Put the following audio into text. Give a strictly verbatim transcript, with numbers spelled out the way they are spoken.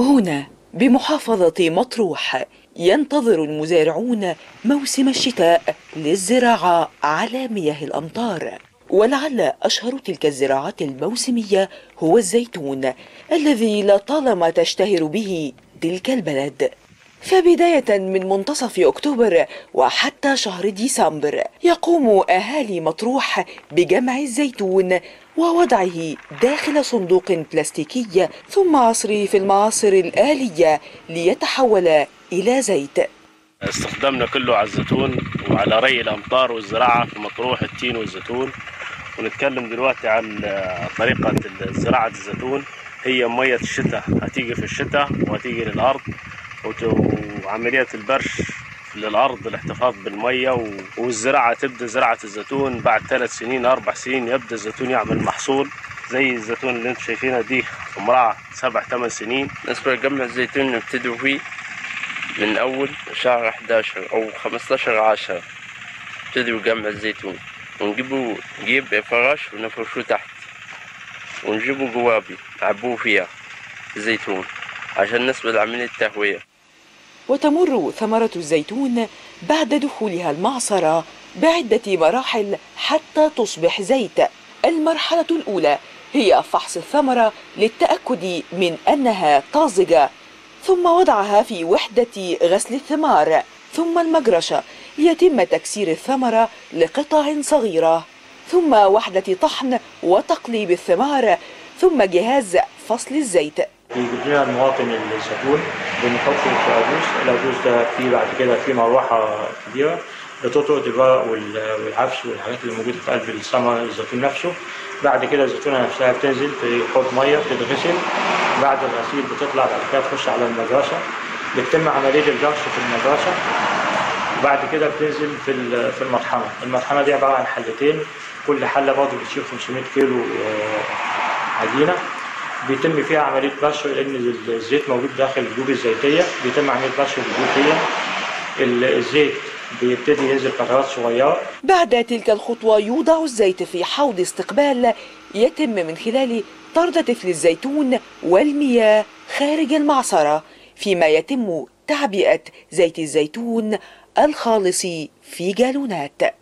هنا بمحافظة مطروح ينتظر المزارعون موسم الشتاء للزراعة على مياه الأمطار، ولعل أشهر تلك الزراعات الموسمية هو الزيتون الذي لطالما تشتهر به تلك البلد. فبداية من منتصف أكتوبر وحتى شهر ديسمبر يقوم أهالي مطروح بجمع الزيتون ووضعه داخل صندوق بلاستيكي ثم عصره في المعاصر الآلية ليتحول إلى زيت. استخدامنا كله على الزيتون وعلى ري الأمطار والزراعة في مطروح التين والزيتون. ونتكلم دلوقتي عن طريقة زراعة الزيتون. هي مية الشتاء هتيجي في الشتاء وهتيجي للأرض، وعملية البرش للأرض الاحتفاظ بالمية، والزراعة تبدأ زراعة الزيتون بعد ثلاث سنين أربع سنين يبدأ الزيتون يعمل محصول. زي الزيتون اللي انتم شايفينها دي عمرها سبع ثمان سنين. بالنسبة لجمع الزيتون نبتدوا فيه من أول شهر أحد عشر أو خمسة عشر عشرة، نبتدوا جمع الزيتون ونجيبوا نجيب فراش ونفرشوه تحت ونجيبوا جوابي نعبوه فيها الزيتون عشان نسبة لعملية التهوية. وتمر ثمرة الزيتون بعد دخولها المعصرة بعدة مراحل حتى تصبح زيت. المرحلة الأولى هي فحص الثمرة للتأكد من أنها طازجة، ثم وضعها في وحدة غسل الثمار، ثم المجرشة يتم تكسير الثمرة لقطع صغيرة، ثم وحدة طحن وتقليب الثمار، ثم جهاز فصل الزيت. بيجيبنا المواطن الزيتون بنحطه في عجوز، العجوز ده فيه بعد كده فيه مروحه كبيره بتطرد الورق والعفش والحاجات اللي موجوده في قلب الثمر الزيتون نفسه. بعد كده الزيتونه نفسها بتنزل في حوض ميه بتتغسل، بعد الغسيل بتطلع بعد كده تخش على المجرشه، بتتم عمليه الجرش في المجرشه، وبعد كده بتنزل في في المطحنه. المطحنه دي عباره عن حلتين، كل حله برضه بتشيل خمسمية كيلو عجينه، بيتم فيها عملية بشر لأن الزيت موجود داخل الجيوب الزيتية، بيتم عملية بشر الجيوب فيها الزيت بيبتدي ينزل قطرات صغيرة. بعد تلك الخطوة يوضع الزيت في حوض استقبال يتم من خلال طرد تفل الزيتون والمياه خارج المعصرة، فيما يتم تعبئة زيت الزيتون الخالص في جالونات.